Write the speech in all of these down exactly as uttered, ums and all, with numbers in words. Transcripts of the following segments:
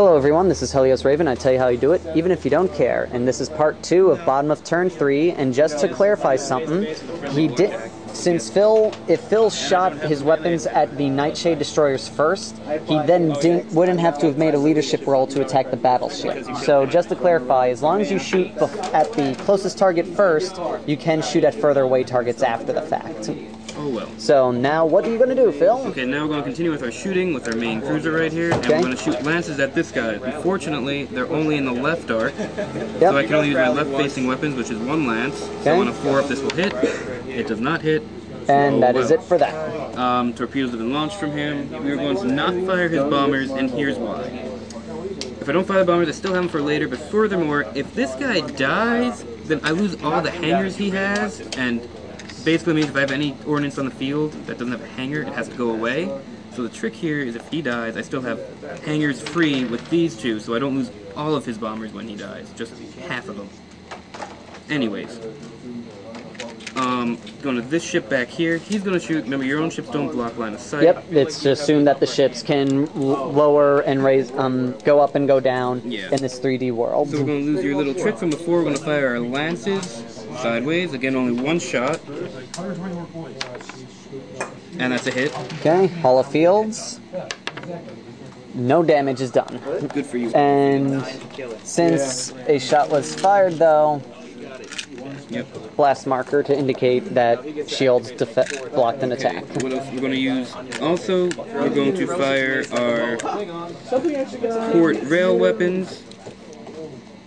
Hello everyone, this is Helios Raven. I tell you how you do it, even if you don't care. And this is part two of bottom of turn three. And just to clarify something, he did. Since Phil, if Phil shot his weapons at the Nightshade Destroyers first, he then didn't, wouldn't have to have made a leadership roll to attack the battleship. So just to clarify, as long as you shoot at the closest target first, you can shoot at further away targets after the fact. Oh well. So now what are you going to do, Phil? Okay, now we're going to continue with our shooting with our main cruiser right here, and okay. We're going to shoot lances at this guy. Unfortunately, they're only in the left arc, yep. So I can only use my left-facing weapons, which is one lance. Okay. So on a four up, this will hit. It does not hit. And oh, that wow. is it for that. Um, torpedoes have been launched from him. We are going to not fire his bombers, and here's why. If I don't fire the bombers, I still have them for later, but furthermore, if this guy dies, then I lose all the hangers he has, and basically means if I have any ordnance on the field that doesn't have a hanger, it has to go away. So the trick here is if he dies, I still have hangers free with these two, so I don't lose all of his bombers when he dies, just half of them. Anyways, um, going to this ship back here, he's going to shoot, remember your own ships don't block line of sight. Yep, it's assumed that the ships can lower and raise, um, go up and go down yeah. in this three D world. So we're going to lose your little trick from before, we're going to fire our lances sideways, again only one shot, and that's a hit. Okay, Hall of Fields, no damage is done. Good for you. And since a shot was fired though, yep. blast marker to indicate that shields blocked an attack. Okay. What else we're going to use? Also, we're going to fire our port rail weapons,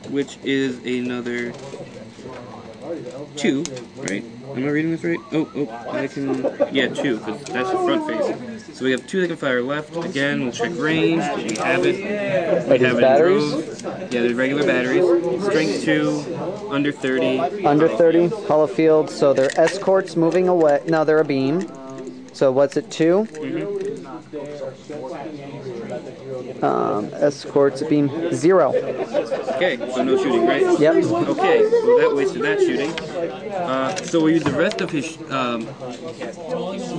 which is another two, right? Am I reading this right? Oh, oh, I can... Yeah, two, because that's the front face. So we have two that can fire left. Again, we'll check range. We have it. We have it batteries? Yeah, there's regular batteries. Strength two, under thirty. Under thirty, hollow field. So they're escorts moving away. No, they're a beam. So what's it, two? Mm-hmm. Um, escorts, beam, zero. Okay, so no shooting, right? Yep. Okay, well that wasted that shooting. Uh, so we use the rest of his um,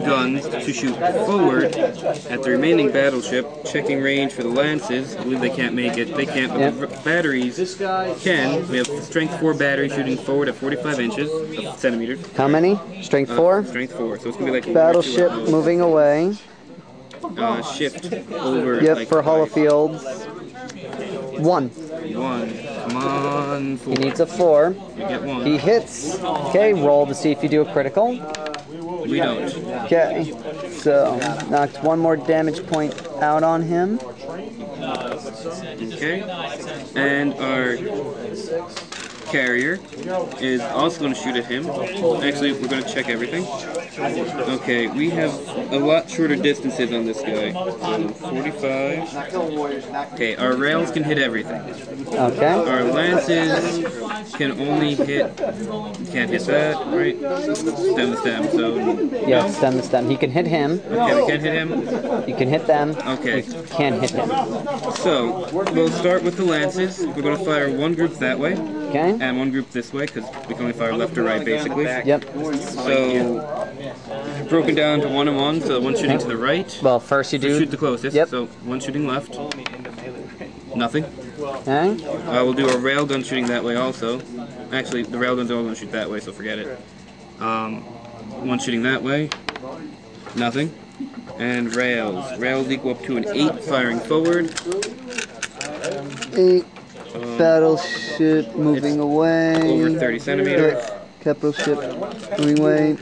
guns to shoot forward at the remaining battleship, checking range for the lances. I believe they can't make it. They can't, but yep. the batteries can. We have strength four battery shooting forward at forty-five inches, uh, centimeters. How many? Strength uh, four? Strength four, so it's going to be like a battleship. Moving away. Uh, shift over. Yep, like for Hall of Fields. One. One. Come on. Four. He needs a four. We get one. He hits. Okay, roll to see if you do a critical. We don't. Okay, so knocked one more damage point out on him. Okay, and our carrier is also going to shoot at him. Actually, we're going to check everything. Okay, we have a lot shorter distances on this guy. So forty-five. Okay, our rails can hit everything. Okay. Our lances can only hit... Can't hit that, right? Stem to stem, so... Yeah, stem to stem. He can hit him. Okay, we can't hit him. You can hit them. Okay. We can't hit him. So, we'll start with the lances. We're going to fire one group that way. Okay. And one group this way, because we can only fire left or right, basically. Yep. So... broken down to one and one, so one shooting to the right. Well, first you do... So shoot the closest, yep. So one shooting left. Nothing. Okay. Uh, we'll do a railgun shooting that way also. Actually, the railguns are all going to shoot that way, so forget it. Um, one shooting that way. Nothing. And rails. Rails equal up to an eight firing forward. eight. Um, battleship moving away. Over thirty centimeters. Capital ship moving away.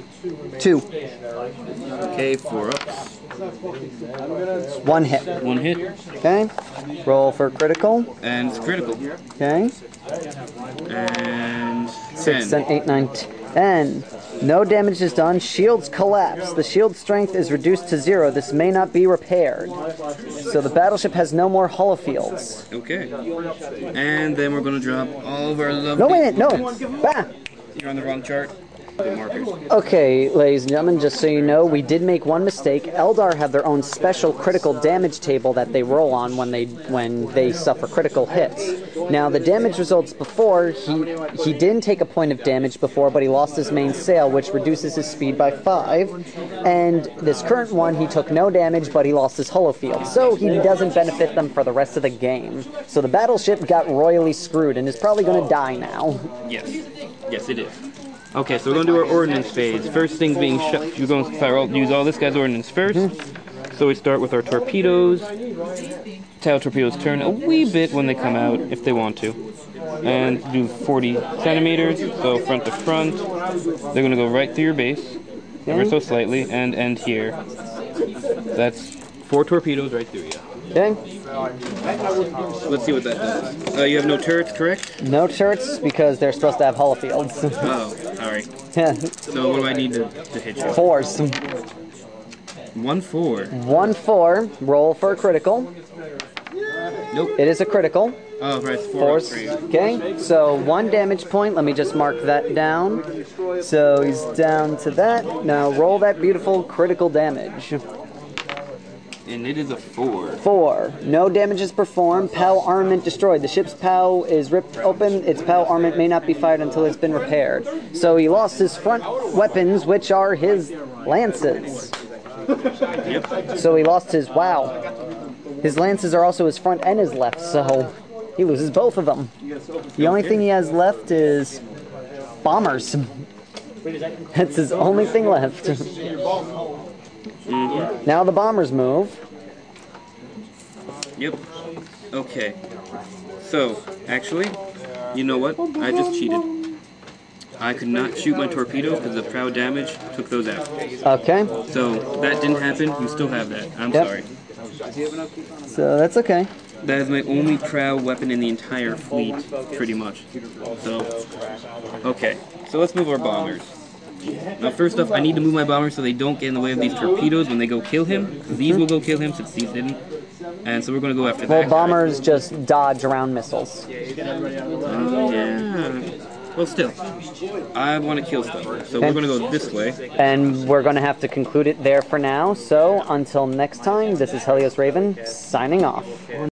Two. Okay, four ups. One hit. One hit. Okay. Roll for critical. And it's critical. Okay. And six, ten. eight, nine, ten. No damage is done. Shields collapse. The shield strength is reduced to zero. This may not be repaired. So the battleship has no more hollow fields. Okay. And then we're going to drop all of our lovely... No, wait, no. Bah. You're on the wrong chart. Okay, ladies and gentlemen, just so you know, we did make one mistake. Eldar have their own special critical damage table that they roll on when they when they suffer critical hits. Now, the damage results before, he, he didn't take a point of damage before, but he lost his main sail, which reduces his speed by five. And this current one, he took no damage, but he lost his hollow field, so he doesn't benefit them for the rest of the game. So the battleship got royally screwed and is probably going to die now. Yes. Yes, it is. Okay, so we're going to do our ordnance phase. First thing being shot, you're going to use all this guy's ordnance first. Mm-hmm. So we start with our torpedoes. Tail torpedoes turn a wee bit when they come out, if they want to. And do forty centimeters, so front to front. They're going to go right through your base, ever so slightly, and end here. That's four torpedoes right through you. Dang. Let's see what that does. Uh, you have no turrets, correct? No turrets, because they're supposed to have hollow fields. Oh, alright. So what do I need to, to hit you? Fours. One four. One four. Roll for a critical. Nope. It is a critical. Oh, right. Four. Force. Okay, so one damage point. Let me just mark that down. So he's down to that. Now roll that beautiful critical damage. And it is a four. Four. No damage is performed. POW armament destroyed. The ship's POW is ripped open. Its POW armament may not be fired until it's been repaired. So he lost his front weapons, which are his lances. Yep. So he lost his wow. His lances are also his front and his left, so he loses both of them. The only thing he has left is bombers. That's his only thing left. Mm-hmm. Now the bombers move. Yep. Okay. So, actually, you know what? I just cheated. I could not shoot my torpedoes because the prow damage took those out. Okay. So, that didn't happen. You still have that. I'm yep. sorry. So, that's okay. That is my only prow weapon in the entire fleet, pretty much. So, okay. So, let's move our bombers. Now, first off, I need to move my bombers so they don't get in the way of these torpedoes when they go kill him. These will go kill him since these didn't. And so we're going to go after well, that. Well, bombers guy. Just dodge around missiles. Oh, yeah. Well, still, I want to kill stuff. So okay. We're going to go this way. And we're going to have to conclude it there for now. So until next time, this is Helios Raven, signing off.